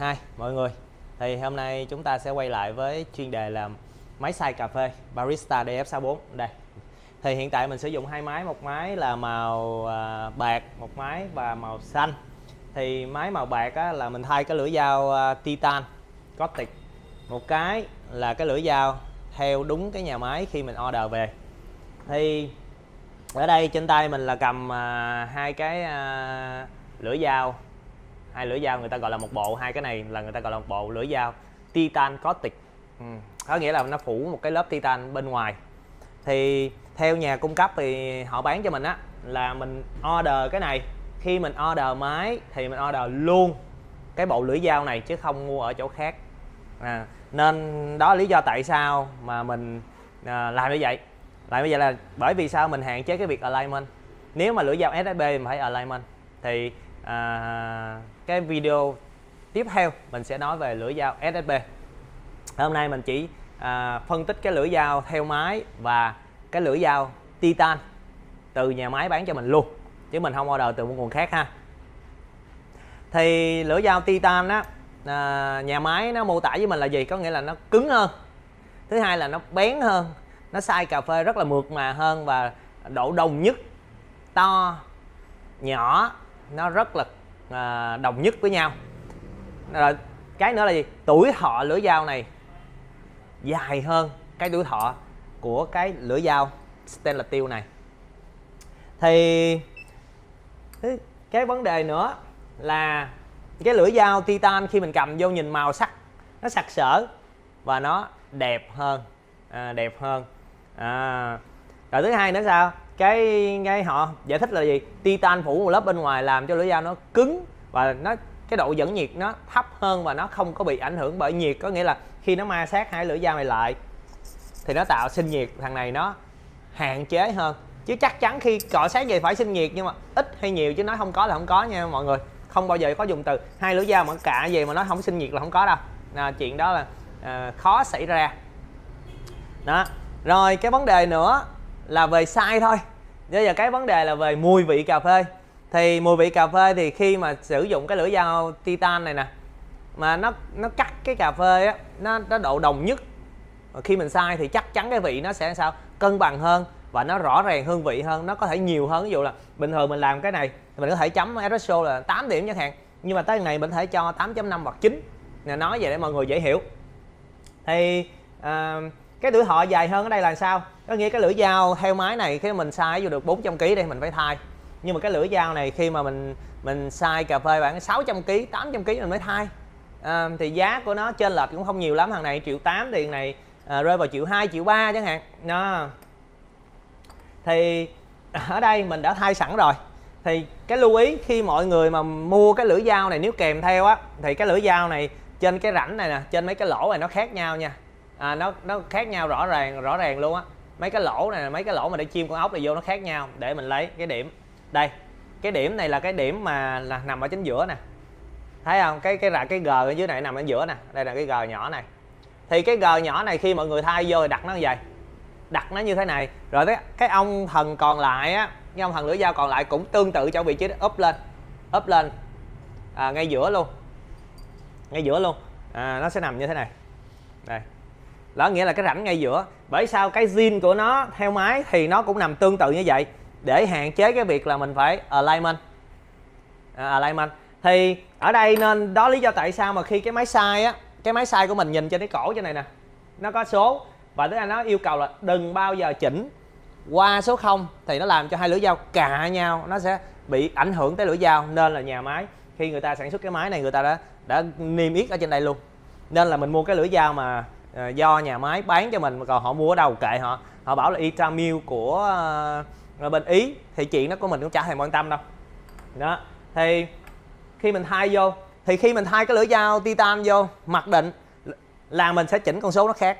Hi mọi người, thì hôm nay chúng ta sẽ quay lại với chuyên đề là máy xay cà phê Barista DF64 đây. Thì hiện tại mình sử dụng hai máy, một máy là màu bạc, một máy và màu xanh. Thì máy màu bạc á, là mình thay cái lưỡi dao Titan Cotic, một cái là cái lưỡi dao theo đúng cái nhà máy khi mình order về. Thì ở đây trên tay mình là cầm hai cái lưỡi dao, hai lưỡi dao người ta gọi là một bộ, hai cái này là người ta gọi là một bộ lưỡi dao Titan Cotic. Có nghĩa là nó phủ một cái lớp Titan bên ngoài. Thì theo nhà cung cấp thì họ bán cho mình á là mình order cái này, khi mình order máy thì mình order luôn cái bộ lưỡi dao này chứ không mua ở chỗ khác. Nên đó là lý do tại sao mà mình làm như vậy. Làm như vậy là bởi vì sao mình hạn chế cái việc alignment. Nếu mà lưỡi dao SSB mình phải alignment. Thì cái video tiếp theo mình sẽ nói về lưỡi dao SSB. Hôm nay mình chỉ phân tích cái lưỡi dao theo máy và cái lưỡi dao Titan từ nhà máy bán cho mình luôn, chứ mình không order từ một nguồn khác ha. Thì lưỡi dao Titan á, nhà máy nó mô tả với mình là gì? Có nghĩa là nó cứng hơn, thứ hai là nó bén hơn, nó xay cà phê rất là mượt mà hơn, và độ đồng nhất to nhỏ nó rất là đồng nhất với nhau. Rồi cái nữa là gì? Tuổi thọ lưỡi dao này dài hơn cái tuổi thọ của cái lưỡi dao stainless steel này. Thì cái vấn đề nữa là cái lưỡi dao Titan khi mình cầm vô nhìn màu sắc nó sặc sỡ và nó đẹp hơn, Rồi thứ hai nữa sao? Cái họ giải thích là gì? Titan phủ một lớp bên ngoài làm cho lưỡi dao nó cứng, và nó cái độ dẫn nhiệt nó thấp hơn, và nó không có bị ảnh hưởng bởi nhiệt. Có nghĩa là khi nó ma sát hai lưỡi dao này lại thì nó tạo sinh nhiệt, thằng này nó hạn chế hơn. Chứ chắc chắn khi cọ sát về phải sinh nhiệt, nhưng mà ít hay nhiều, chứ nói không có là không có nha mọi người. Không bao giờ có dùng từ hai lưỡi dao mà cạ về mà nó không sinh nhiệt là không có đâu. Chuyện đó là khó xảy ra đó. Rồi cái vấn đề nữa là về size thôi. Bây giờ cái vấn đề là về mùi vị cà phê. Thì mùi vị cà phê thì khi mà sử dụng cái lưỡi dao Titan này nè, mà nó cắt cái cà phê á, nó độ đồng nhất. Và khi mình xay thì chắc chắn cái vị nó sẽ sao? Cân bằng hơn, và nó rõ ràng hương vị hơn, nó có thể nhiều hơn. Ví dụ là bình thường mình làm cái này thì mình có thể chấm espresso là 8 điểm chẳng hạn, nhưng mà tới ngày mình có thể cho 8.5 hoặc 9. Nói vậy để mọi người dễ hiểu. Thì cái tuổi thọ dài hơn ở đây là sao? Có nghĩa cái lưỡi dao theo máy này khi mình xay vô được 400 kg đây mình phải thay, nhưng mà cái lưỡi dao này khi mà mình xay cà phê bạn 600 kg, 800 kg mình mới thay. Thì giá của nó chênh lệch cũng không nhiều lắm, thằng này 1.8 triệu thì này rơi vào 1.2 triệu, 1.3 triệu chẳng hạn. Thì ở đây mình đã thay sẵn rồi. Thì cái lưu ý khi mọi người mà mua cái lưỡi dao này, nếu kèm theo á thì cái lưỡi dao này trên cái rãnh này nè, trên mấy cái lỗ này nó khác nhau nha. Nó khác nhau rõ ràng luôn á. Mấy cái lỗ này, mấy cái lỗ mà để chim con ốc này vô nó khác nhau. Để mình lấy cái điểm đây, cái điểm này là cái điểm mà là nằm ở chính giữa nè, thấy không? Cái g ở dưới này nằm ở giữa nè, đây là cái g nhỏ này. Thì cái g nhỏ này khi mọi người thay vô thì đặt nó như vậy, đặt nó như thế này. Rồi cái ông thần còn lại á, cái ông thần lưỡi dao còn lại cũng tương tự cho vị trí đó, úp lên ngay giữa luôn, nó sẽ nằm như thế này đây. Đó nghĩa là cái rãnh ngay giữa. Bởi sao cái zin của nó theo máy thì nó cũng nằm tương tự như vậy, để hạn chế cái việc là mình phải alignment. Thì ở đây nên đó lý do tại sao mà khi cái máy xay á, cái máy xay của mình nhìn trên cái cổ trên này nè, nó có số, và tức là nó yêu cầu là đừng bao giờ chỉnh qua số 0 thì nó làm cho hai lưỡi dao cạ nhau, nó sẽ bị ảnh hưởng tới lưỡi dao. Nên là nhà máy khi người ta sản xuất cái máy này người ta đã niêm yết ở trên đây luôn. Nên là mình mua cái lưỡi dao mà do nhà máy bán cho mình, còn họ mua ở đâu kệ họ, họ bảo là Itamil của bên Ý thì chuyện đó của mình cũng chả hề quan tâm đâu. Đó, thì khi mình thay vô, thì khi mình thay cái lưỡi dao Titan vô mặc định là mình sẽ chỉnh con số nó khác,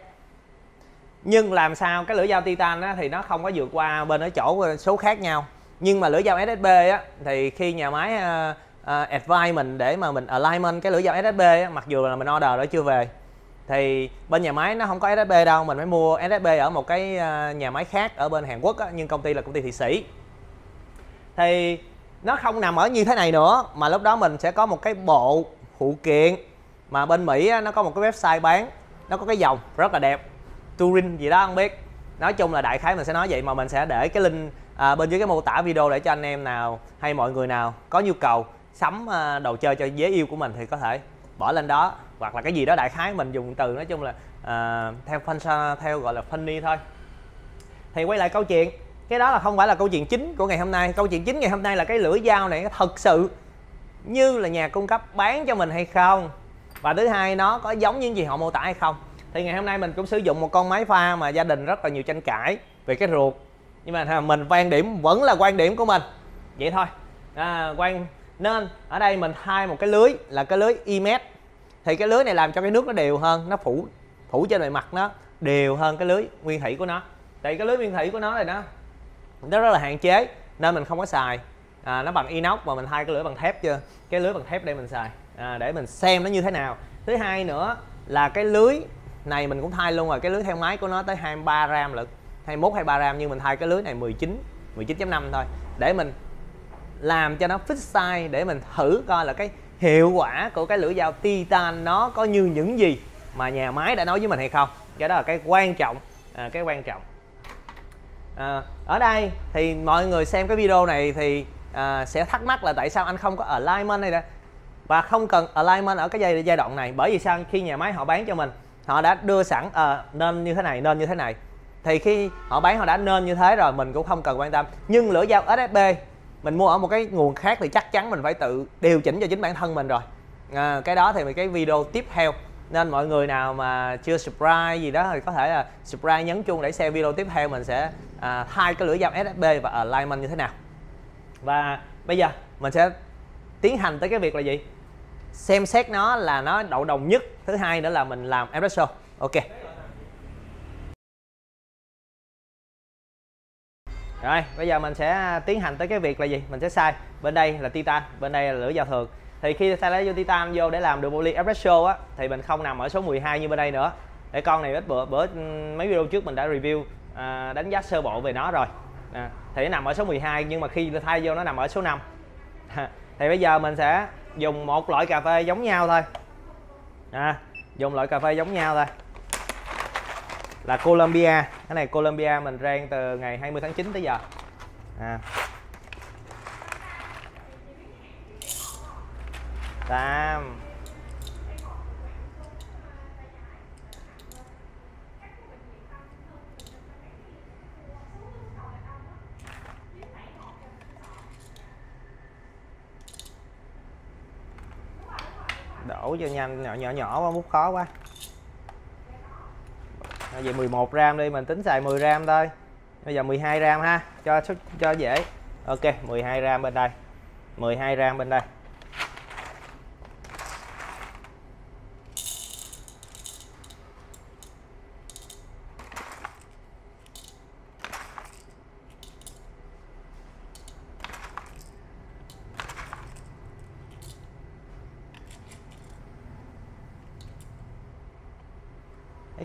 nhưng làm sao cái lưỡi dao Titan á, thì nó không có vượt qua bên ở chỗ số khác nhau. Nhưng mà lưỡi dao SSB á, thì khi nhà máy advise mình để mà mình alignment cái lưỡi dao SSB á, mặc dù là mình order nó chưa về thì bên nhà máy nó không có SSB đâu, mình phải mua SSB ở một cái nhà máy khác ở bên Hàn Quốc á, nhưng công ty là công ty Thụy Sĩ. Thì nó không nằm ở như thế này nữa, mà lúc đó mình sẽ có một cái bộ phụ kiện mà bên Mỹ nó có một cái website bán, nó có cái dòng rất là đẹp, Touring gì đó không biết. Nói chung là đại khái mình sẽ nói vậy, mà mình sẽ để cái link bên dưới cái mô tả video để cho anh em nào hay mọi người nào có nhu cầu sắm đồ chơi cho dễ yêu của mình thì có thể bỏ lên đó, hoặc là cái gì đó đại khái mình dùng từ nói chung là theo gọi là funny thôi. Thì quay lại câu chuyện, cái đó là không phải là câu chuyện chính của ngày hôm nay. Câu chuyện chính ngày hôm nay là cái lưỡi dao này thật sự như là nhà cung cấp bán cho mình hay không, và thứ hai nó có giống những gì họ mô tả hay không. Thì ngày hôm nay mình cũng sử dụng một con máy pha mà gia đình rất là nhiều tranh cãi về cái ruột, nhưng mà mình quan điểm vẫn là quan điểm của mình vậy thôi. Nên ở đây mình thay một cái lưới là cái lưới IMET. Thì cái lưới này làm cho cái nước nó đều hơn, nó phủ trên bề mặt nó đều hơn cái lưới nguyên thủy của nó. Tại cái lưới nguyên thủy của nó này nó rất là hạn chế nên mình không có xài, nó bằng inox mà mình thay cái lưỡi bằng thép chưa. Cái lưỡi bằng thép đây mình xài để mình xem nó như thế nào. Thứ hai nữa là cái lưới này mình cũng thay luôn rồi, cái lưới theo máy của nó tới 23 gram lực, 21-23 gram, nhưng mình thay cái lưới này 19.5 thôi để mình làm cho nó fit size, để mình thử coi là cái hiệu quả của cái lưỡi dao Titan nó có như những gì mà nhà máy đã nói với mình hay không. Cái đó là cái quan trọng. Ở đây thì mọi người xem cái video này thì sẽ thắc mắc là tại sao anh không có alignment này đã, và không cần alignment ở cái giai đoạn này. Bởi vì sao? Khi nhà máy họ bán cho mình, họ đã đưa sẵn nên như thế này, nên như thế này, thì khi họ bán họ đã nên như thế rồi, mình cũng không cần quan tâm. Nhưng lưỡi dao SSB mình mua ở một cái nguồn khác thì chắc chắn mình phải tự điều chỉnh cho chính bản thân mình rồi. Cái đó thì cái video tiếp theo, nên mọi người nào mà chưa subscribe gì đó thì có thể là subscribe, nhấn chuông để xem video tiếp theo mình sẽ thay cái lưỡi dao SSB và alignment như thế nào. Và bây giờ mình sẽ tiến hành tới cái việc là gì? Xem xét nó là nó đậu đồng nhất. Thứ hai nữa là mình làm espresso. Ok. Rồi, bây giờ mình sẽ tiến hành tới cái việc là gì? Mình sẽ xay. Bên đây là Titan, bên đây là lưỡi dao thường. Thì khi xay lấy vô Titan vô để làm được poly espresso á, thì mình không nằm ở số 12 như bên đây nữa. Để con này ít bữa mấy video trước mình đã review đánh giá sơ bộ về nó rồi. Thì nó nằm ở số 12 nhưng mà khi thay vô nó nằm ở số 5. Thì bây giờ mình sẽ dùng một loại cà phê giống nhau thôi. Dùng loại cà phê giống nhau thôi. Là Colombia. Cái này Colombia mình rang từ ngày 20 tháng 9 tới giờ. Đổ cho nhanh, nhỏ quá, múc khó quá. Vậy 11 gram đi, mình tính xài 10 gram thôi. Bây giờ 12 gram ha, cho dễ. Ok, 12 gram bên đây. 12 gram bên đây.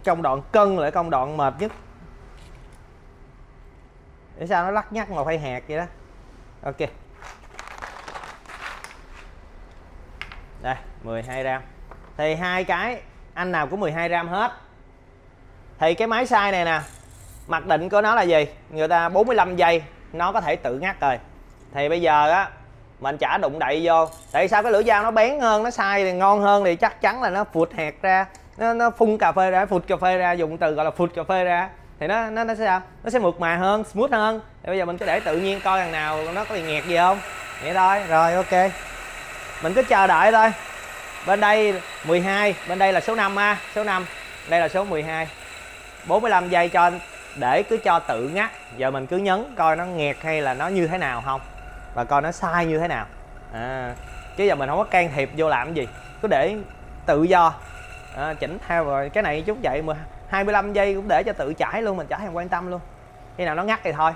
Công đoạn cân là công đoạn mệt nhất. Để sao nó lắc nhắc mà phải hẹt vậy đó. Ok. Đây, 12 gram. Thì hai cái anh nào cũng 12 gram hết. Thì cái máy xay này nè, mặc định của nó là gì? Người ta 45 giây nó có thể tự ngắt rồi. Thì bây giờ á mình chả đụng đậy vô. Tại sao cái lưỡi dao nó bén hơn, nó xay thì ngon hơn thì chắc chắn là nó phụt hẹt ra. Nó phun cà phê ra, phụt cà phê ra, dùng từ gọi là phụt cà phê ra, thì nó sẽ sao? Nó sẽ mượt mà hơn, smooth hơn. Thì bây giờ mình cứ để tự nhiên coi thằng nào nó có bị nghẹt gì không, vậy thôi. Rồi ok, mình cứ chờ đợi thôi. Bên đây 12, bên đây là số 5 ha, số 5, đây là số 12. 45 giây cho để cứ cho tự ngắt. Giờ mình cứ nhấn coi nó nghẹt hay là nó như thế nào không, và coi nó sai như thế nào. Chứ giờ mình không có can thiệp vô làm gì, cứ để tự do. Chỉnh theo rồi cái này chút vậy mà 25 giây cũng để cho tự chảy luôn, mình chả thèm quan tâm luôn. Khi nào nó ngắt thì thôi.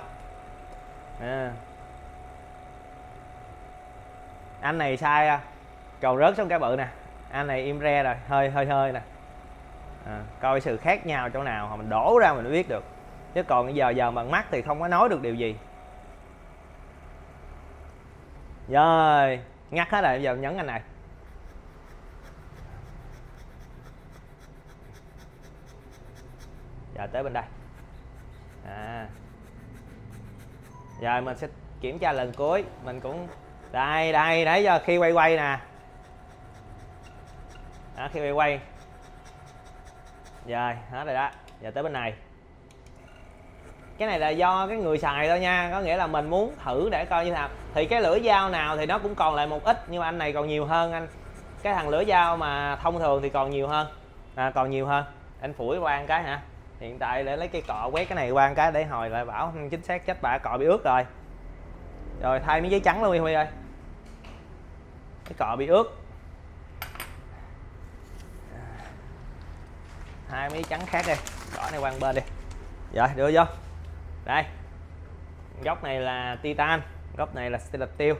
Anh này sai cầu rớt xuống cái bự nè, anh này im re rồi, hơi nè. Coi sự khác nhau chỗ nào mình đổ ra mình biết được, chứ còn giờ bằng mắt thì không có nói được điều gì. Rồi ngắt hết rồi, bây giờ nhấn anh này. Giờ tới bên đây. Giờ mình sẽ kiểm tra lần cuối. Mình cũng đây đây đấy, giờ khi quay nè. Đó, khi quay rồi hết rồi đó. Giờ tới bên này, cái này là do cái người xài thôi nha, có nghĩa là mình muốn thử để coi như thế nào. Thì cái lưỡi dao nào thì nó cũng còn lại một ít, nhưng mà anh này còn nhiều hơn anh. Cái thằng lưỡi dao mà thông thường thì còn nhiều hơn, còn nhiều hơn. Anh phủi qua một cái hả? Hiện tại để lấy cây cọ quét cái này qua một cái để hồi lại bảo chính xác, chết bà cọ bị ướt rồi. Rồi thay miếng giấy trắng luôn đi Huy ơi, cái cọ bị ướt. Hai miếng trắng khác đi, cỏ này qua bên đi. Rồi đưa vô đây, góc này là Titan, góc này là stainless steel.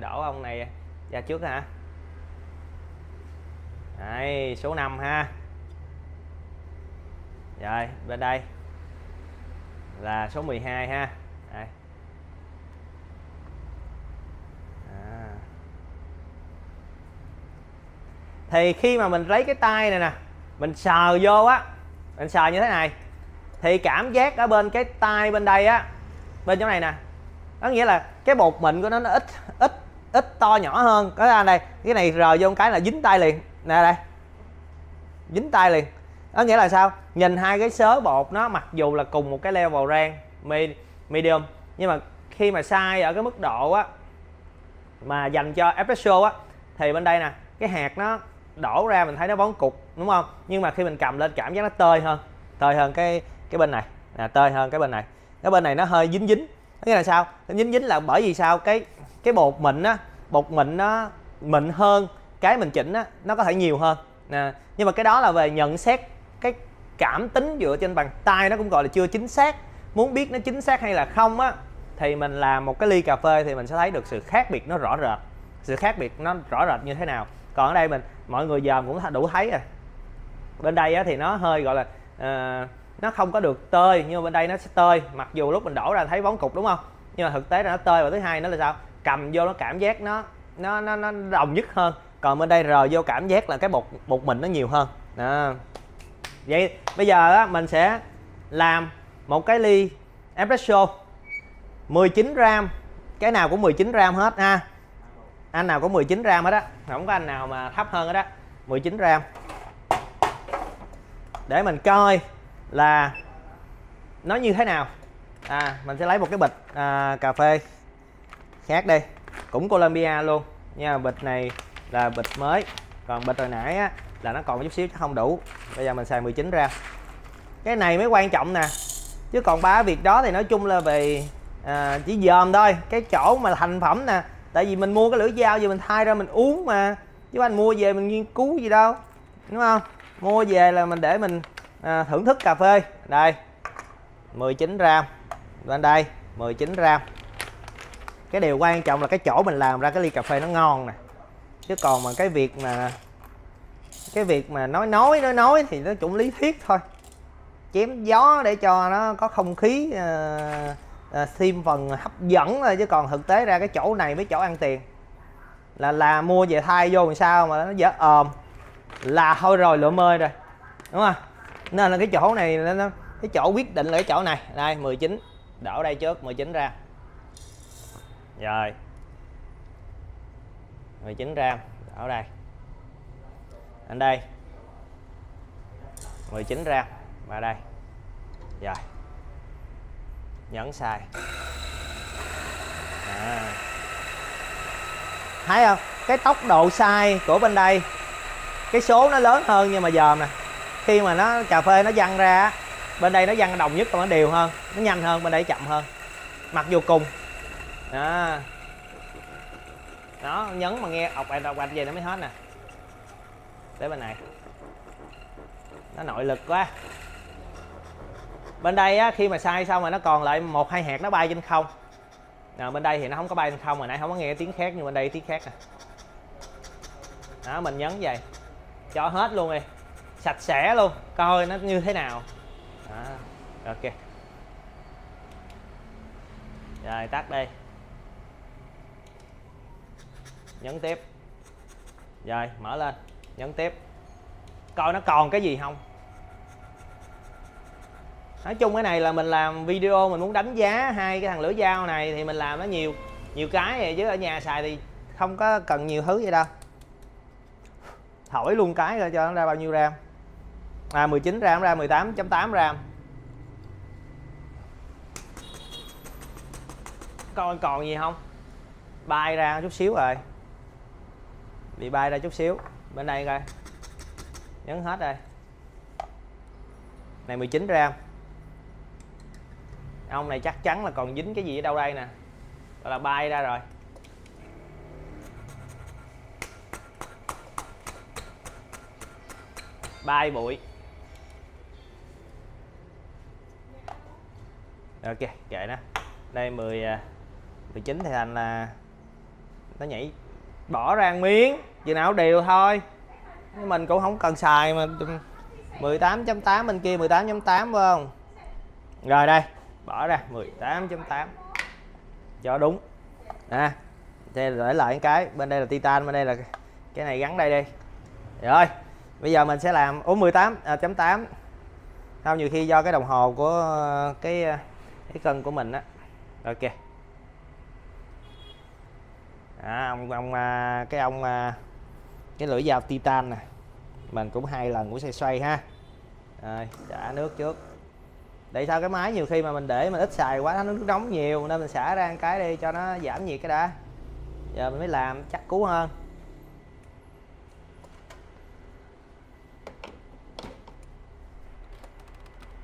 Đổ ông này ra trước hả? Đây, số 5 ha. Rồi bên đây là số 12 ha. Đây. Thì khi mà mình lấy cái tay này nè, mình sờ vô á, mình sờ như thế này thì cảm giác ở bên cái tay bên đây á, bên chỗ này nè, có nghĩa là cái bột mịn của nó ít to nhỏ hơn. Có ra đây, cái này rờ vô một cái là dính tay liền nè, đây dính tay liền. Có nghĩa là sao, nhìn hai cái sớ bột nó mặc dù là cùng một cái level rang medium, nhưng mà khi mà sai ở cái mức độ á mà dành cho espresso á, thì bên đây nè cái hạt nó đổ ra mình thấy nó vón cục đúng không, nhưng mà khi mình cầm lên cảm giác nó tơi hơn, cái bên này là tơi hơn cái bên này. Cái bên này nó hơi dính, có nghĩa là sao, nó dính là bởi vì sao, cái bột mịn á, bột mịn nó mịn hơn cái mình chỉnh á, nó có thể nhiều hơn nè. Nhưng mà cái đó là về nhận xét cái cảm tính dựa trên bàn tay, nó cũng gọi là chưa chính xác. Muốn biết nó chính xác hay là không á thì mình làm một cái ly cà phê thì mình sẽ thấy được sự khác biệt nó rõ rệt, sự khác biệt nó rõ rệt như thế nào. Còn ở đây mình, mọi người dòm cũng đủ thấy rồi. Bên đây á, thì nó hơi gọi là nó không có được tơi, nhưng mà bên đây nó sẽ tơi, mặc dù lúc mình đổ ra thấy bóng cục đúng không, nhưng mà thực tế là nó tơi. Và thứ hai nó là sao, cầm vô nó cảm giác nó đồng nhất hơn. Còn bên đây rờ vô cảm giác là cái bột mịn nó nhiều hơn đó. Vậy bây giờ á, mình sẽ làm một cái ly espresso 19g, cái nào cũng 19g hết ha. Anh nào có 19g hết á, không có anh nào mà thấp hơn hết á, 19g. Để mình coi là nó như thế nào. Mình sẽ lấy một cái bịch cà phê khác đi, cũng Colombia luôn nha. Bịch này là bịch mới, còn bịch hồi nãy á là nó còn một chút xíu chứ không đủ. Bây giờ mình xài 19g. Cái này mới quan trọng nè, chứ còn ba việc đó thì nói chung là về chỉ dòm thôi, cái chỗ mà thành phẩm nè. Tại vì mình mua cái lưỡi dao về mình thay ra mình uống mà, chứ anh mua về mình nghiên cứu gì đâu, đúng không? Mua về là mình để mình thưởng thức cà phê. Đây 19g, bên đây 19g. Cái điều quan trọng là cái chỗ mình làm ra cái ly cà phê nó ngon nè, chứ còn mà cái việc mà nói thì nó cũng lý thuyết thôi, chém gió để cho nó có không khí thêm phần hấp dẫn thôi, chứ còn thực tế ra cái chỗ này mới chỗ ăn tiền, là mua về thay vô làm sao mà nó dở ồm là thôi rồi lựa mơi rồi, đúng không? Nên là cái chỗ này, cái chỗ quyết định là cái chỗ này. Đây 19, đổ đây trước 19g. Rồi 19g đổ đây, anh đây 19g và đây. Rồi nhẫn xài, thấy không, cái tốc độ xay của bên đây cái số nó lớn hơn, nhưng mà dòm nè, khi mà nó cà phê nó văng ra, bên đây nó văng đồng nhất, còn nó đều hơn, nó nhanh hơn, bên đây chậm hơn, mặc dù cùng đó. Nó nhấn mà nghe ọc ạch vậy nó mới hết nè. Tới bên này nó nội lực quá. Bên đây á, khi mà xay xong mà nó còn lại một hai hạt nó bay trên không. Bên đây thì nó không có bay trên không, hồi nãy không có nghe tiếng khác, nhưng bên đây tiếng khác nè. Đó, mình nhấn vậy cho hết luôn đi, sạch sẽ luôn, coi nó như thế nào. Đó, ok. Rồi tắt đi, nhấn tiếp. Rồi mở lên, nhấn tiếp, coi nó còn cái gì không. Nói chung cái này là mình làm video mình muốn đánh giá hai cái thằng lưỡi dao này thì mình làm nó nhiều cái vậy, chứ ở nhà xài thì không có cần nhiều thứ vậy đâu. Thổi luôn cái rồi cho nó ra bao nhiêu ram. À 19 ram ra 18.8 ram. Coi còn gì không? Bay ra chút xíu rồi. Bị bay ra chút xíu. Bên đây coi. Nhấn hết rồi. Này 19 ram. Ông này chắc chắn là còn dính cái gì ở đâu đây nè. Gọi là bay ra rồi. Bay bụi. Ok, kệ nó. Đây 19 thì thành là nó nhảy bỏ ra miếng, chừng nào đều thôi. Mình cũng không cần xài mà 18.8 bên kia 18.8 phải không? Rồi đây, bỏ ra 18.8. Cho đúng. À, để lại cái bên đây là Titan, bên đây là cái này gắn đây đi. Rồi. Bây giờ mình sẽ làm 18.8. Không, nhiều khi do cái đồng hồ của cái cân của mình á. Ok. À, ông cái lưỡi dao Titan nè. Mình cũng hai lần cũng xoay ha. Rồi, xả nước trước. Tại sao cái máy nhiều khi mà mình để mình ít xài quá nó nước nóng nhiều nên mình xả ra cái đi cho nó giảm nhiệt cái đã. Giờ mình mới làm chắc cú hơn.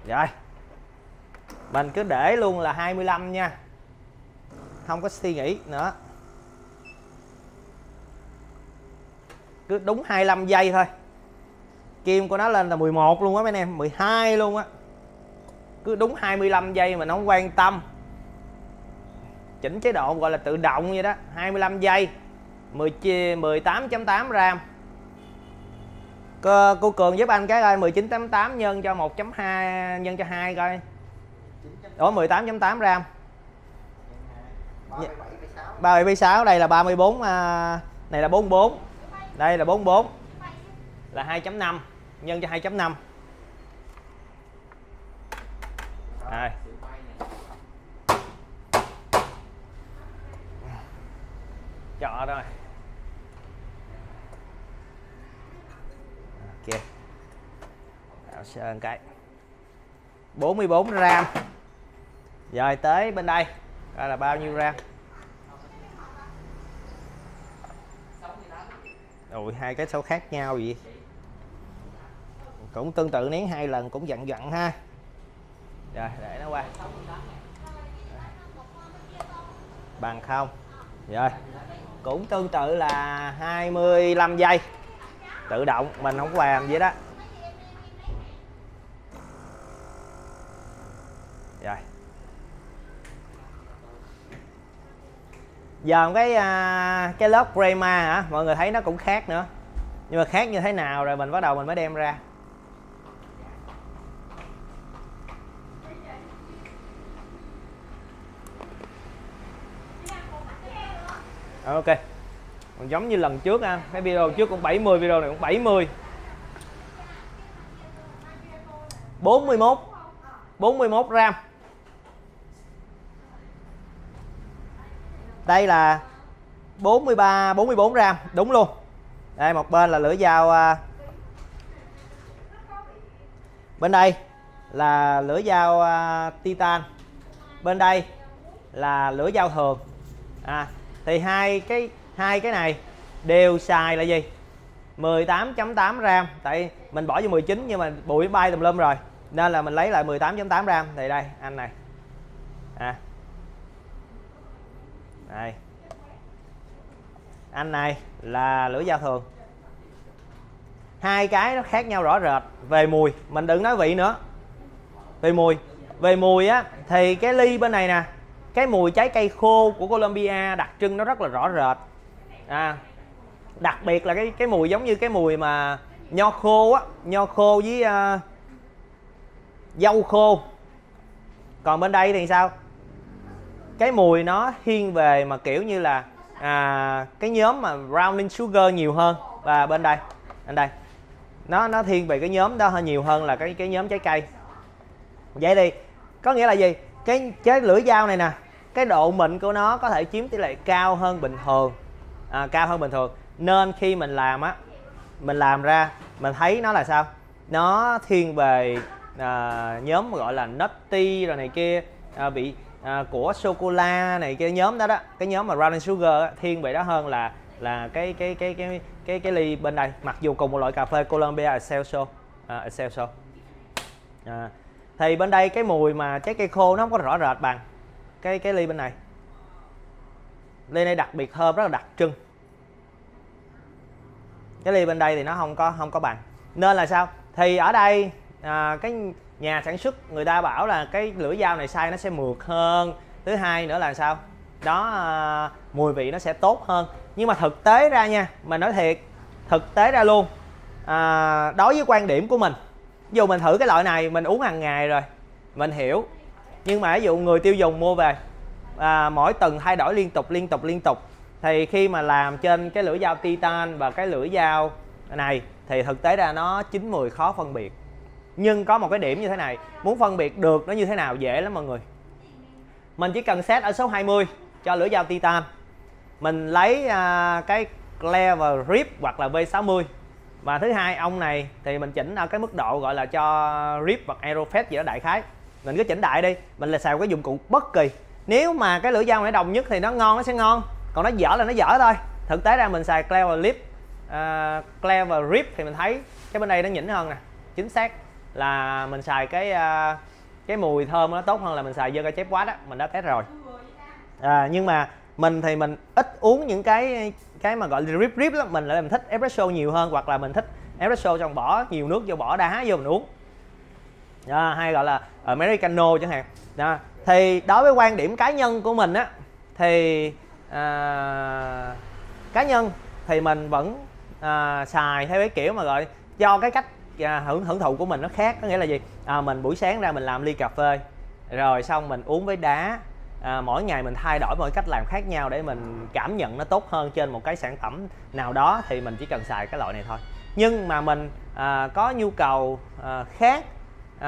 Rồi. Mình cứ để luôn là 25 nha. Không có suy nghĩ nữa. Cứ đúng 25 giây thôi. Kim của nó lên là 11 luôn á mấy anh em, 12 luôn á. Cứ đúng 25 giây mình không quan tâm. Chỉnh chế độ gọi là tự động vậy đó, 25 giây. 18.8 ram. Cô Cường giúp anh cái coi 19.8 nhân cho 1.2 nhân cho 2 coi. Ủa 18.8 ram. 37,6 đây là 34 này là 44. Đây là 44. Là 2.5 nhân cho 2.5. Rồi. Chọ rồi. Ok. Đảo sơn cái 44 ram. Rồi tới bên đây. Coi là bao nhiêu ram. Ôi hai cái số khác nhau gì. Cũng tương tự nén hai lần cũng dặn dặn ha. Rồi để nó qua. Bằng không. Rồi. Cũng tương tự là 25 giây. Tự động mình không có làm gì đó. Rồi. Giờ cái lớp Prema hả, mọi người thấy nó cũng khác nữa. Nhưng mà khác như thế nào rồi mình bắt đầu mình mới đem ra. Ok. Còn giống như lần trước ha, cái video trước cũng 70, video này cũng 70. 41 ram. Đây là 43, 44 ram, đúng luôn. Đây một bên là lưỡi dao. Bên đây là lưỡi dao Titan. Bên đây là lưỡi dao thường. À thì hai cái này đều xài là gì? 18.8 ram, tại mình bỏ vô 19 nhưng mà bụi bay tùm lum rồi. Nên là mình lấy lại 18.8 ram thì đây anh này. À. Đây. Anh này là lưỡi dao thường. Hai cái nó khác nhau rõ rệt về mùi, mình đừng nói vị nữa. Về mùi á thì cái ly bên này nè, cái mùi trái cây khô của Colombia đặc trưng nó rất là rõ rệt. À, đặc biệt là cái mùi giống như cái mùi mà nho khô á, nho khô với dâu khô. Còn bên đây thì sao? Cái mùi nó thiên về mà kiểu như là cái nhóm mà browning sugar nhiều hơn, và bên đây nó thiên về cái nhóm đó hơi nhiều hơn là cái nhóm trái cây. Vậy thì có nghĩa là gì? Cái lưỡi dao này nè, cái độ mịn của nó có thể chiếm tỷ lệ cao hơn bình thường, nên khi mình làm á, mình làm ra mình thấy nó là sao, nó thiên về nhóm gọi là nutty rồi này kia, của sô cô la này kia, nhóm đó đó, cái nhóm mà brown and sugar á, thiên về đó hơn là cái ly bên đây, mặc dù cùng một loại cà phê Colombia Excelso. Thì bên đây cái mùi mà trái cây khô nó không có rõ rệt bằng cái ly bên này. Ly này đặc biệt thơm, rất là đặc trưng. Cái ly bên đây thì nó không có bằng. Nên là sao? Thì ở đây cái nhà sản xuất người ta bảo là cái lưỡi dao này xay nó sẽ mượt hơn. Thứ hai nữa là sao? Đó, mùi vị nó sẽ tốt hơn. Nhưng mà thực tế ra nha, mình nói thiệt, thực tế ra luôn, đối với quan điểm của mình, ví dụ mình thử cái loại này mình uống hàng ngày rồi mình hiểu, nhưng mà ví dụ người tiêu dùng mua về mỗi tuần thay đổi liên tục thì khi mà làm trên cái lưỡi dao Titan và cái lưỡi dao này thì thực tế ra nó 9-10 khó phân biệt. Nhưng có một cái điểm như thế này, muốn phân biệt được nó như thế nào dễ lắm mọi người. Mình chỉ cần set ở số 20 cho lưỡi dao Titan, mình lấy cái level rip hoặc là V60. Và thứ hai ông này thì mình chỉnh ở cái mức độ gọi là cho rip hoặc Aerofeed gì đó đại khái. Mình cứ chỉnh đại đi, mình là xài cái dụng cụ bất kỳ. Nếu mà cái lưỡi dao này đồng nhất thì nó ngon, nó sẽ ngon. Còn nó dở là nó dở thôi. Thực tế ra mình xài clever rip thì mình thấy cái bên đây nó nhỉnh hơn nè. Chính xác là mình xài cái mùi thơm nó tốt hơn là mình xài dơ ca chép quá đó, mình đã test rồi. Nhưng mà mình thì mình ít uống những cái mà gọi là rip lắm, mình lại mình thích espresso nhiều hơn, hoặc là mình thích espresso xong bỏ nhiều nước vô, bỏ đá vô mình uống, hay gọi là americano chẳng hạn. Thì đối với quan điểm cá nhân của mình á, thì cá nhân thì mình vẫn xài theo cái kiểu mà gọi do cái cách hưởng thụ của mình nó khác. Có nghĩa là gì, mình buổi sáng ra mình làm ly cà phê rồi xong mình uống với đá. Mỗi ngày mình thay đổi mỗi cách làm khác nhau để mình cảm nhận nó tốt hơn trên một cái sản phẩm nào đó, thì mình chỉ cần xài cái loại này thôi. Nhưng mà mình có nhu cầu khác,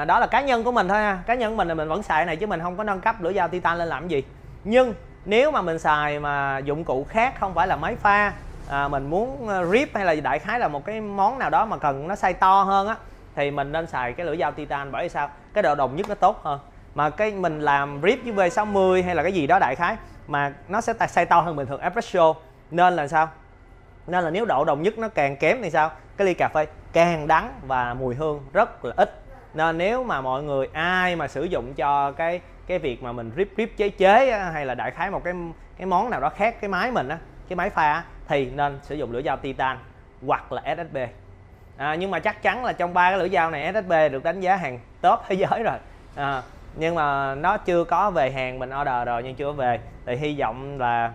đó là cá nhân của mình thôi ha. Cá nhân của mình là mình vẫn xài này, chứ mình không có nâng cấp lưỡi dao Titan lên làm gì. Nhưng nếu mà mình xài mà dụng cụ khác, không phải là máy pha, mình muốn rip hay là đại khái là một cái món nào đó mà cần nó xay to hơn á, thì mình nên xài cái lưỡi dao Titan. Bởi vì sao? Cái độ đồng nhất nó tốt hơn. Mà cái mình làm rip với V60 hay là cái gì đó đại khái mà nó sẽ xay to hơn bình thường espresso. Nên là sao? Nên là nếu độ đồng nhất nó càng kém thì sao? Cái ly cà phê càng đắng và mùi hương rất là ít. Nên nếu mà mọi người ai mà sử dụng cho cái việc mà mình rip chế á, hay là đại khái một cái món nào đó khác cái máy mình á, cái máy pha á, thì nên sử dụng lưỡi dao Titan hoặc là SSB. Nhưng mà chắc chắn là trong ba cái lưỡi dao này SSB được đánh giá hàng top thế giới rồi. Nhưng mà nó chưa có về hàng, mình order rồi nhưng chưa có về. Thì hy vọng là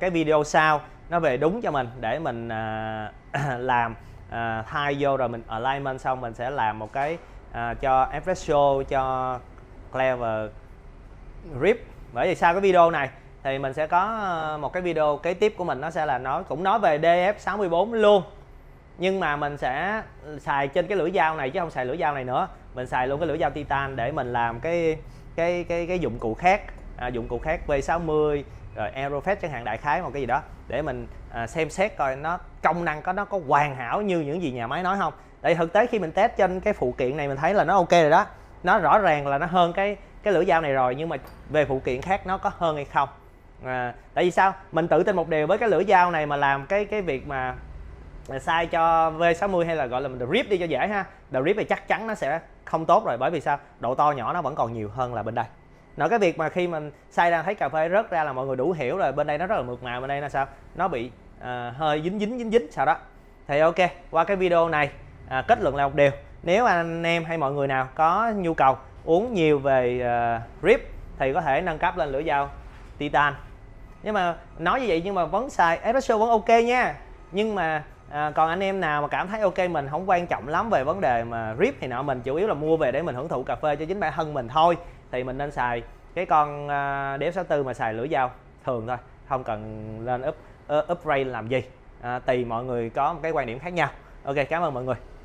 cái video sau nó về đúng cho mình, để mình làm thay vô rồi mình alignment xong mình sẽ làm một cái cho espresso, cho clever rip. Bởi vì sau cái video này thì mình sẽ có một cái video kế tiếp của mình, nó sẽ là nói về DF64 luôn. Nhưng mà mình sẽ xài trên cái lưỡi dao này chứ không xài lưỡi dao này nữa. Mình xài luôn cái lưỡi dao Titan để mình làm cái dụng cụ khác, dụng cụ khác V60 rồi Aerofeed chẳng hạn, đại khái một cái gì đó để mình xem xét coi nó công năng có, nó có hoàn hảo như những gì nhà máy nói không. Tại thực tế khi mình test trên cái phụ kiện này mình thấy là nó ok rồi đó. Nó rõ ràng là nó hơn cái lưỡi dao này rồi, nhưng mà về phụ kiện khác nó có hơn hay không. Tại vì sao? Mình tự tin một điều, với cái lưỡi dao này mà làm cái việc mà sai cho V60 hay là gọi là mình rip đi cho dễ ha. The rip thì chắc chắn nó sẽ không tốt rồi, bởi vì sao? Độ to nhỏ nó vẫn còn nhiều hơn là bên đây. Nói cái việc mà khi mình xay ra thấy cà phê rớt ra là mọi người đủ hiểu rồi, bên đây nó rất là mượt mà, bên đây là sao? Nó bị hơi dính sao đó. Thì ok, qua cái video này kết luận là một điều, nếu anh em hay mọi người nào có nhu cầu uống nhiều về rip thì có thể nâng cấp lên lưỡi dao Titan. Nhưng mà nói như vậy nhưng mà vẫn xài espresso vẫn ok nha. Nhưng mà còn anh em nào mà cảm thấy ok mình không quan trọng lắm về vấn đề mà rip thì nọ, mình chủ yếu là mua về để mình hưởng thụ cà phê cho chính bản thân mình thôi, thì mình nên xài cái con DF64 mà xài lưỡi dao thường thôi, không cần lên upgrade làm gì. Tùy mọi người có một cái quan điểm khác nhau. Ok, cảm ơn mọi người.